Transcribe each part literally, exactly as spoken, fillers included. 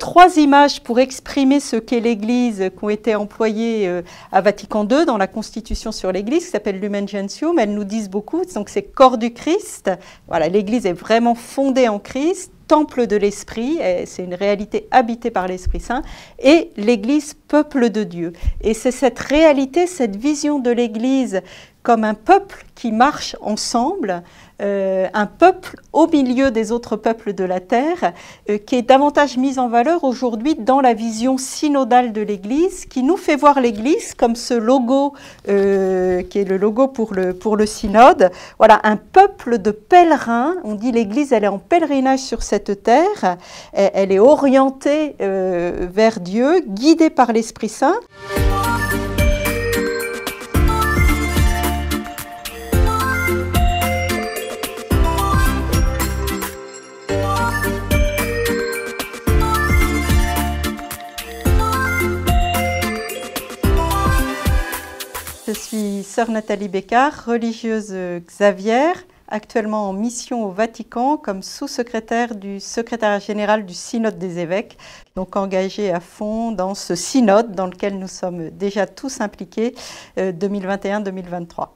Trois images pour exprimer ce qu'est l'Église qui ont été employées à Vatican deux dans la Constitution sur l'Église, qui s'appelle Lumen Gentium. Elles nous disent beaucoup. Donc c'est corps du Christ. Voilà, l'Église est vraiment fondée en Christ, temple de l'Esprit. C'est une réalité habitée par l'Esprit Saint. Et l'Église, peuple de Dieu. Et c'est cette réalité, cette vision de l'Église comme un peuple qui marche ensemble, euh, un peuple au milieu des autres peuples de la terre, euh, qui est davantage mise en valeur aujourd'hui dans la vision synodale de l'Église, qui nous fait voir l'Église comme ce logo, euh, qui est le logo pour le, pour le synode. Voilà, un peuple de pèlerins. On dit l'Église, elle est en pèlerinage sur cette terre, elle, elle est orientée euh, vers Dieu, guidée par l'Esprit Saint. Je suis Sœur Nathalie Becquart, religieuse Xavière, actuellement en mission au Vatican comme sous-secrétaire du secrétariat général du Synode des évêques, donc engagée à fond dans ce synode dans lequel nous sommes déjà tous impliqués, euh, deux mille vingt et un deux mille vingt-trois.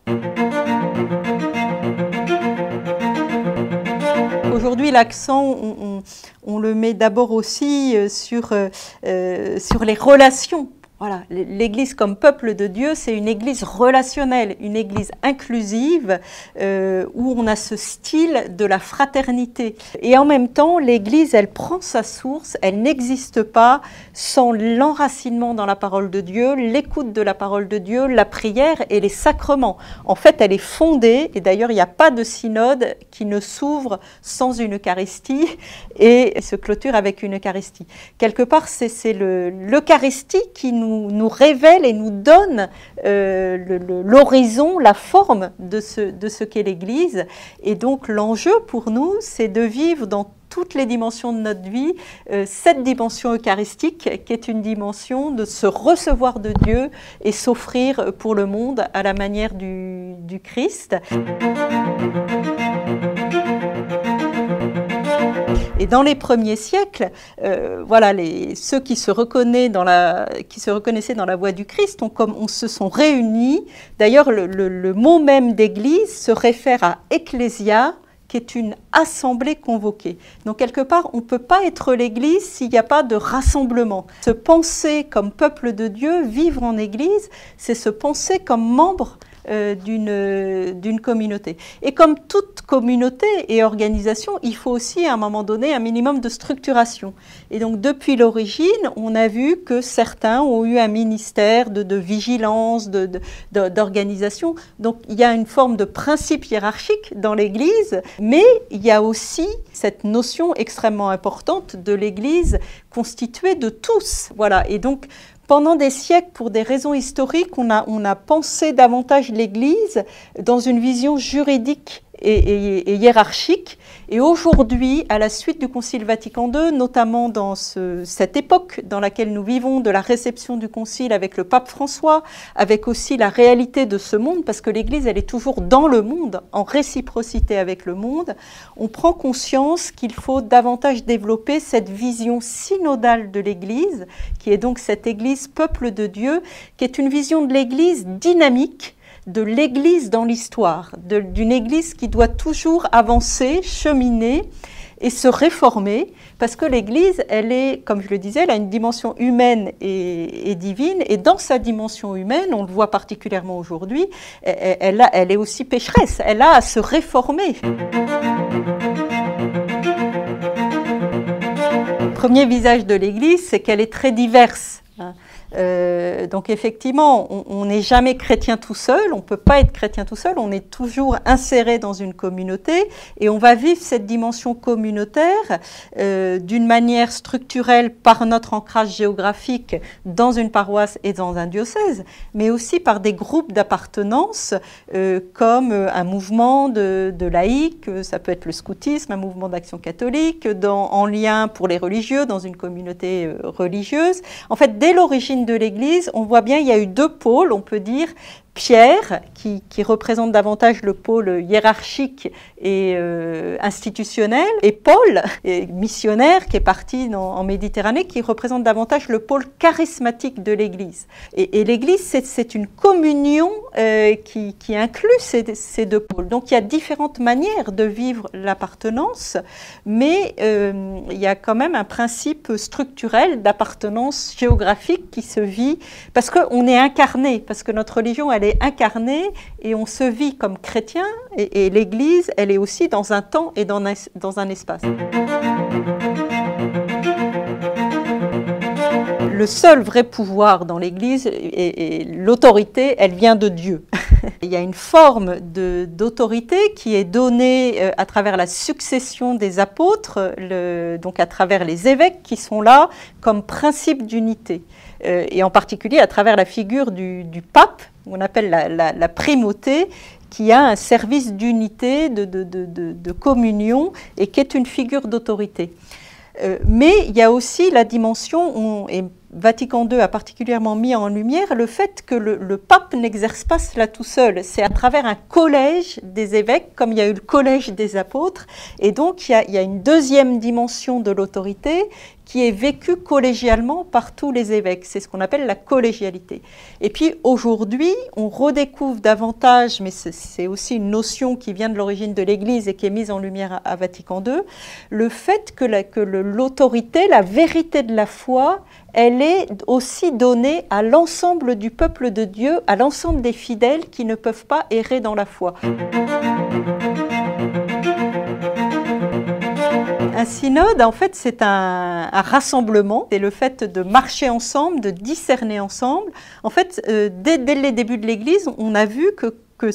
Aujourd'hui, l'accent, on, on, on le met d'abord aussi sur, euh, sur les relations. Voilà, l'Église comme peuple de Dieu, c'est une Église relationnelle, une Église inclusive, euh, où on a ce style de la fraternité. Et en même temps, l'Église, elle prend sa source, elle n'existe pas sans l'enracinement dans la parole de Dieu, l'écoute de la parole de Dieu, la prière et les sacrements. En fait, elle est fondée, et d'ailleurs, il n'y a pas de synode qui ne s'ouvre sans une Eucharistie et se clôture avec une Eucharistie. Quelque part, c'est l'Eucharistie qui nous Nous, nous révèle et nous donne euh, l'horizon, la forme de ce, de ce qu'est l'Église. Et donc l'enjeu pour nous, c'est de vivre dans toutes les dimensions de notre vie, euh, cette dimension eucharistique qui est une dimension de se recevoir de Dieu et s'offrir pour le monde à la manière du, du Christ. Et dans les premiers siècles, euh, voilà, les, ceux qui se, dans la, qui se reconnaissaient dans la voie du Christ, on, comme, on se sont réunis. D'ailleurs, le, le, le mot même d'église se réfère à « ecclésia », qui est une assemblée convoquée. Donc, quelque part, on ne peut pas être l'Église s'il n'y a pas de rassemblement. Se penser comme peuple de Dieu, vivre en Église, c'est se penser comme membre d'une d'une communauté. Et comme toute communauté et organisation, il faut aussi à un moment donné un minimum de structuration. Et donc depuis l'origine, on a vu que certains ont eu un ministère de, de vigilance, de, d'organisation. Donc il y a une forme de principe hiérarchique dans l'Église, mais il y a aussi cette notion extrêmement importante de l'Église constituée de tous. Voilà. Et donc pendant des siècles, pour des raisons historiques, on a, on a pensé davantage l'Église dans une vision juridique et, et, et hiérarchique. Et aujourd'hui, à la suite du Concile Vatican deux, notamment dans ce, cette époque dans laquelle nous vivons, de la réception du Concile avec le Pape François, avec aussi la réalité de ce monde, parce que l'Église, elle est toujours dans le monde, en réciprocité avec le monde, on prend conscience qu'il faut davantage développer cette vision synodale de l'Église, qui est donc cette Église peuple de Dieu, qui est une vision de l'Église dynamique, de l'Église dans l'histoire, d'une Église qui doit toujours avancer, cheminer et se réformer, parce que l'Église, elle est, comme je le disais, elle a une dimension humaine et, et divine, et dans sa dimension humaine, on le voit particulièrement aujourd'hui, elle, elle, a, elle est aussi pécheresse, elle a à se réformer. Le premier visage de l'Église, c'est qu'elle est très diverse. Euh, donc effectivement, on n'est jamais chrétien tout seul, on ne peut pas être chrétien tout seul, on est toujours inséré dans une communauté et on va vivre cette dimension communautaire euh, d'une manière structurelle par notre ancrage géographique dans une paroisse et dans un diocèse, mais aussi par des groupes d'appartenance euh, comme un mouvement de, de laïcs, ça peut être le scoutisme, un mouvement d'action catholique, dans, en lien pour les religieux, dans une communauté religieuse. En fait, dès l'origine de l'Église, on voit bien il y a eu deux pôles, on peut dire, Pierre, qui, qui représente davantage le pôle hiérarchique et euh, institutionnel, et Paul, et missionnaire, qui est parti dans, en Méditerranée, qui représente davantage le pôle charismatique de l'Église. Et, et l'Église, c'est une communion euh, qui, qui inclut ces, ces deux pôles. Donc il y a différentes manières de vivre l'appartenance, mais euh, il y a quand même un principe structurel d'appartenance géographique qui se vit, parce qu'on est incarné, parce que notre religion, elle est incarnée et on se vit comme chrétien, et, et l'Église, elle est aussi dans un temps et dans un, dans un espace. Le seul vrai pouvoir dans l'Église, et, et l'autorité, elle vient de Dieu. Il y a une forme d'autorité qui est donnée à travers la succession des apôtres, le, donc à travers les évêques qui sont là comme principe d'unité, euh, et en particulier à travers la figure du, du pape, on appelle la, la, la primauté, qui a un service d'unité, de, de, de, de, de communion, et qui est une figure d'autorité. Euh, mais il y a aussi la dimension, on, et Vatican deux a particulièrement mis en lumière le fait que le, le pape n'exerce pas cela tout seul. C'est à travers un collège des évêques, comme il y a eu le collège des apôtres, et donc il y a, il y a une deuxième dimension de l'autorité qui est vécue collégialement par tous les évêques. C'est ce qu'on appelle la collégialité. Et puis aujourd'hui, on redécouvre davantage, mais c'est aussi une notion qui vient de l'origine de l'Église et qui est mise en lumière à, à Vatican deux, le fait que la, que l'autorité, la vérité de la foi, elle est aussi donnée à l'ensemble du peuple de Dieu, à l'ensemble des fidèles qui ne peuvent pas errer dans la foi. Un synode, en fait, c'est un, un rassemblement, c'est le fait de marcher ensemble, de discerner ensemble. En fait, euh, dès, dès les débuts de l'Église, on a vu que que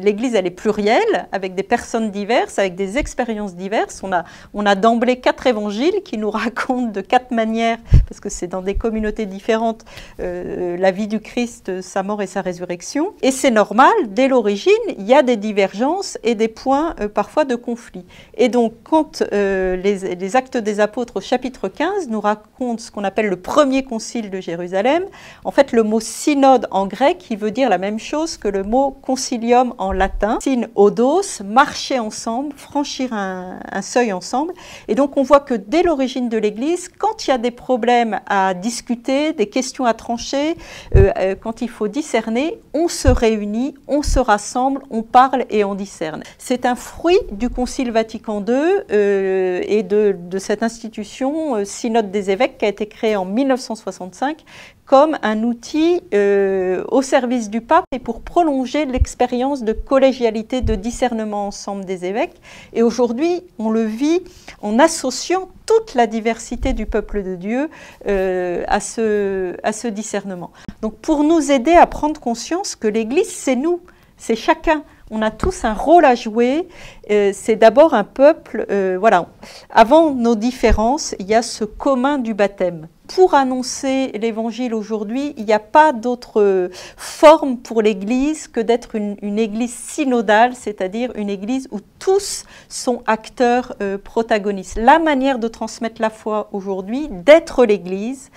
l'Église, elle est plurielle, avec des personnes diverses, avec des expériences diverses. On a, on a d'emblée quatre évangiles qui nous racontent de quatre manières, parce que c'est dans des communautés différentes, euh, la vie du Christ, sa mort et sa résurrection. Et c'est normal, dès l'origine, il y a des divergences et des points euh, parfois de conflit. Et donc, quand euh, les, les Actes des Apôtres, au chapitre quinze, nous racontent ce qu'on appelle le premier concile de Jérusalem, en fait, le mot « synode » en grec, il veut dire la même chose que le mot « concile ». Concilium en latin, synodos, marcher ensemble, franchir un, un seuil ensemble. Et donc on voit que dès l'origine de l'Église, quand il y a des problèmes à discuter, des questions à trancher, euh, euh, quand il faut discerner, on se réunit, on se rassemble, on parle et on discerne. C'est un fruit du Concile Vatican deux euh, et de, de cette institution euh, Synode des évêques qui a été créée en mille neuf cent soixante-cinq comme un outil euh, au service du pape et pour prolonger l'expérience de collégialité, de discernement ensemble des évêques. Et aujourd'hui, on le vit en associant toute la diversité du peuple de Dieu euh, à ce, à ce discernement. Donc pour nous aider à prendre conscience que l'Église, c'est nous, c'est chacun. On a tous un rôle à jouer. Euh, c'est d'abord un peuple, euh, voilà, avant nos différences, il y a ce commun du baptême. Pour annoncer l'Évangile aujourd'hui, il n'y a pas d'autre forme pour l'Église que d'être une, une Église synodale, c'est-à-dire une Église où tous sont acteurs euh, protagonistes. La manière de transmettre la foi aujourd'hui, d'être l'Église,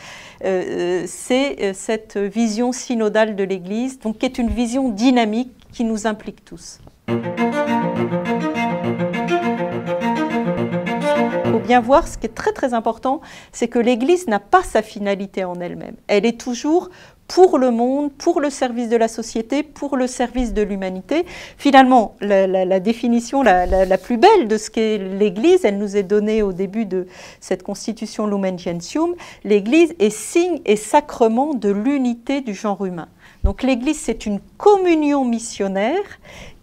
euh, c'est euh, cette vision synodale de l'Église, donc qui est une vision dynamique qui nous implique tous. Bien voir, ce qui est très très important, c'est que l'Église n'a pas sa finalité en elle-même. Elle est toujours pour le monde, pour le service de la société, pour le service de l'humanité. Finalement, la, la, la définition la, la, la plus belle de ce qu'est l'Église, elle nous est donnée au début de cette constitution Lumen Gentium, l'Église est signe et sacrement de l'unité du genre humain. Donc l'Église, c'est une communion missionnaire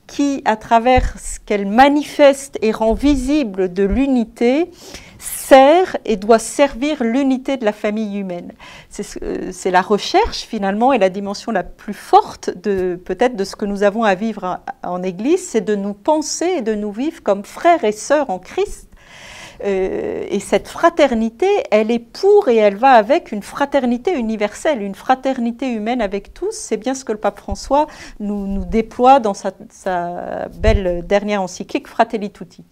qui, à travers ce qu'elle manifeste et rend visible de l'unité, sert et doit servir l'unité de la famille humaine. C'est la recherche, finalement, et la dimension la plus forte, de peut-être, de ce que nous avons à vivre en Église, c'est de nous penser et de nous vivre comme frères et sœurs en Christ. Euh, et cette fraternité, elle est pour et elle va avec une fraternité universelle, une fraternité humaine avec tous. C'est bien ce que le pape François nous, nous déploie dans sa, sa belle dernière encyclique Fratelli Tutti.